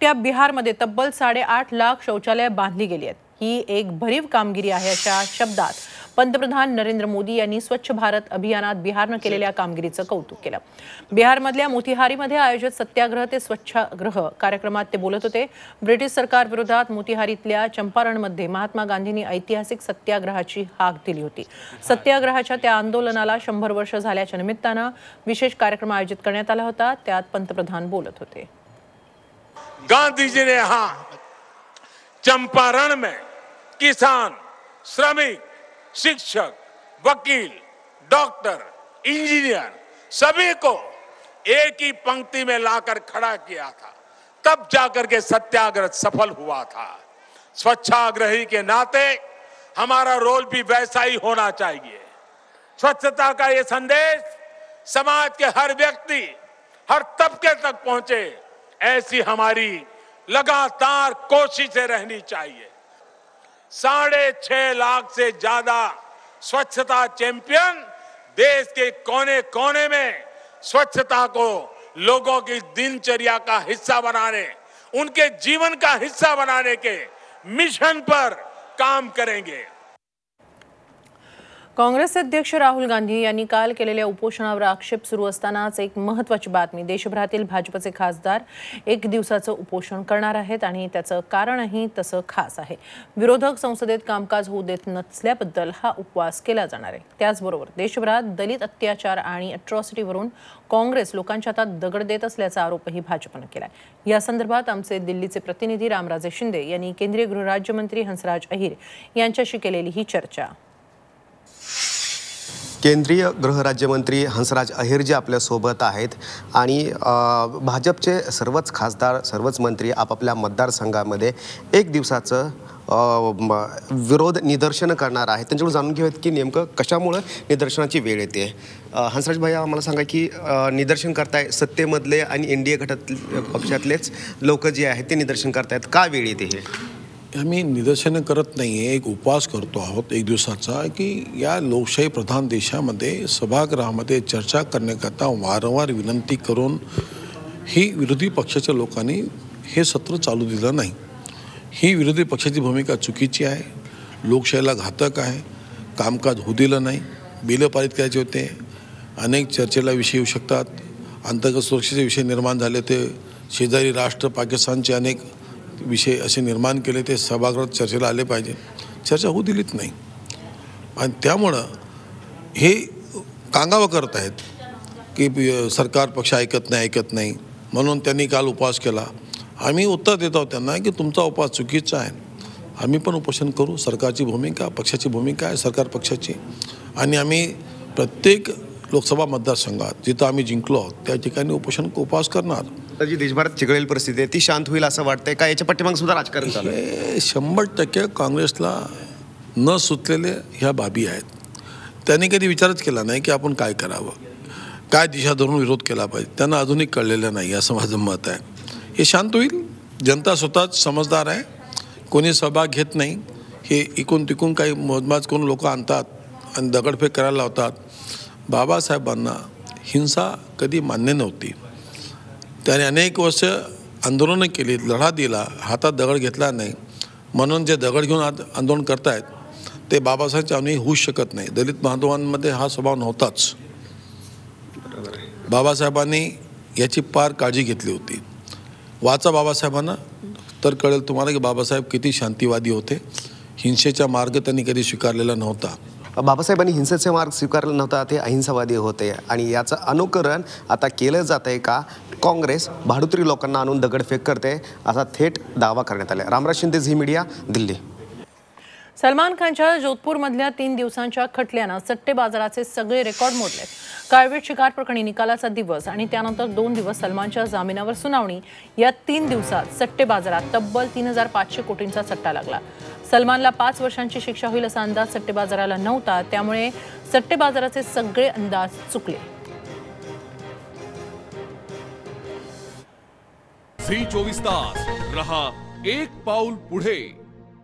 एकट्या बिहारमध्ये तब्बल 8.5 लाख शौचालय बांधली गेली आहेत. ही एक भरीव कामगिरी आहे अशा शब्दात पंतप्रधान नरेंद्र मोदी यांनी स्वच्छ भारत अभियानात बिहारने केलेल्या कामगिरीचं कौतुक केलं. बिहारमधल्या मोतीहारीमध्ये आयोजित सत्याग्रह ते स्वच्छाग्रह कार्यक्रमात ते बोलत होते. ब्रिटिश सरकार विरोधात मोतीहारीतल्या चंपारणमध्ये महात्मा गांधींनी ऐतिहासिक सत्याग्रहाची हाक दिली होती. सत्याग्रहाच्या त्या आंदोलनाला 100 वर्ष झाल्याच्या निमित्तानं विशेष कार्यक्रम आयोजित करण्यात आला होता. त्यात पंतप्रधान बोलत होते. गांधीजी ने यहाँ चंपारण में किसान, श्रमिक, शिक्षक, वकील, डॉक्टर, इंजीनियर सभी को एक ही पंक्ति में लाकर खड़ा किया था. तब जाकर के सत्याग्रह सफल हुआ था. स्वच्छाग्रही के नाते हमारा रोल भी वैसा ही होना चाहिए. स्वच्छता का ये संदेश समाज के हर व्यक्ति, हर तबके तक पहुंचे, ऐसी हमारी लगातार कोशिशें रहनी चाहिए. 6.5 लाख से ज्यादा स्वच्छता चैंपियन देश के कोने कोने में स्वच्छता को लोगों की दिनचर्या का हिस्सा बनाने, उनके जीवन का हिस्सा बनाने के मिशन पर काम करेंगे. काँग्रेस अध्यक्ष राहुल गांधी यांनी काल केलेल्या उपोषणावर आक्षेप सुरू असतानाच एक महत्त्वाची बातमी. देशभरातील भाजपचे खासदार एक दिवसाचं उपोषण करणार आहेत आणि त्याचं कारणही तसं खास आहे. विरोधक संसदेत कामकाज होऊ देत नसल्याबद्दल हा उपवास केला जाणार आहे. त्याचबरोबर देशभरात दलित अत्याचार आणि अट्रॉसिटीवरून काँग्रेस लोकांच्या हातात दगड देत असल्याचा आरोपही भाजपनं केला आहे. या संदर्भात आमचे दिल्लीचे प्रतिनिधी रामराजे शिंदे यांनी केंद्रीय गृहराज्यमंत्री हंसराज अहिर यांच्याशी केलेली ही चर्चा. केंद्रीय गृहराज्यमंत्री हंसराज अहिर जे आपल्यासोबत आहेत आणि भाजपचे सर्वच खासदार, सर्वच मंत्री आपापल्या मतदारसंघामध्ये एक दिवसाचं विरोध निदर्शन करणार आहेत. त्यांच्याकडून जाणून घेऊयात की नेमकं कशामुळं निदर्शनाची वेळ येते. हंसराज भाई, आम्हाला सांगा की निदर्शन करताय सत्तेमधले आणि एनडीए पक्षातलेच लोक जे आहेत ते निदर्शन करतायत, का वेळ येते हे? आम्ही निदर्शनं करत नाही आहे, एक उपवास करतो आहोत एक दिवसाचा. की या लोकशाही प्रधान देशामध्ये सभागृहामध्ये चर्चा करण्याकरता वारंवार विनंती करून ही विरोधी पक्षाच्या लोकांनी हे सत्र चालू दिलं नाही. ही विरोधी पक्षाची भूमिका चुकीची आहे, लोकशाहीला घातक आहे. कामकाज होऊ दिलं नाही, बिलं पारित करायचे होते, अनेक चर्चेला विषय येऊ शकतात, अंतर्गत सुरक्षेचे विषय निर्माण झाले होते, शेजारी राष्ट्र पाकिस्तानचे अनेक विषय असे निर्माण केले, ते सभागृहात चर्चेला आले पाहिजे, चर्चा होऊ दिलीच नाही. आणि त्यामुळं हे कांगावं करत आहेत की सरकार पक्ष ऐकत नाही म्हणून त्यांनी काल उपवास केला. आम्ही उत्तर देत आहोत त्यांना की तुमचा उपवास चुकीचा आहे, आम्ही पण उपोषण करू. सरकारची भूमिका, पक्षाची भूमिका आहे, सरकार पक्षाची. आणि आम्ही प्रत्येक लोकसभा मतदारसंघात जिथं आम्ही जिंकलो त्या ठिकाणी उपवास करणार. तर जी देशभरात चिघळेल परिस्थिती आहे ती शांत होईल असं वाटतंय का? याच्या पाठीमागे सुद्धा राजकारण चालू आहे. 100% काँग्रेसला न सुचलेले ह्या बाबी आहेत. त्यांनी कधी विचारच केला नाही की आपण काय करावं, काय दिशा धरून विरोध केला पाहिजे. त्यांना अजूनही कळलेलं नाही असं माझं मत आहे. हे शांत होईल, जनता स्वतःच समजदार आहे, कोणी सहभाग घेत नाही. हे इकून तिकून काही मोजमाज करून लोक आणतात आणि दगडफेक करायला लावतात. बाबासाहेबांना हिंसा कधी मान्य नव्हती. त्याने अनेक वर्ष आंदोलनं केली, लढा दिला, हातात दगड घेतला नाही. म्हणून जे दगड घेऊन आंदोलन करतायत ते बाबासाहेबांच्या अनुयायी होऊ शकत नाही. दलित बांधवांमध्ये हा स्वभाव नव्हताच. बाबासाहेबांनी याची पार काळजी घेतली होती. वाचा बाबासाहेबांना तर कळेल तुम्हाला की बाबासाहेब किती शांतिवादी होते. हिंसेचा मार्ग त्यांनी कधी स्वीकारलेला नव्हता. बाबासाहेबांनी हिंसेचा मार्ग स्वीकारला नव्हता, ते अहिंसावादी होते. आणि याचं अनुकरण आता केलं जात आहे का? काँग्रेस भाडुत्री लोकांना आणून दगडफेक करते असा थेट दावा करण्यात आला. रामराज शिंदे, झी मीडिया, दिल्ली. सलमान खानच्या जोधपूरमधल्या 3 दिवसांच्या खटल्यानं सट्टे बाजाराचे सगळे रेकॉर्ड मोडले. काळवीट शिकार प्रकरणी निकालाचा दिवस आणि त्यानंतर 2 दिवस सलमानच्या जामिनावर सुनावणी, या 3 दिवसात सट्टे बाजारात तब्बल 3500 कोटींचा सट्टा लागला. सलमानला 5 वर्षांची शिक्षा होईल असा अंदाज सट्टे बाजाराला नव्हता. त्यामुळे सट्टे बाजाराचे सगळे अंदाज चुकले. झी 24 तास रहा एक पाऊल पुढे.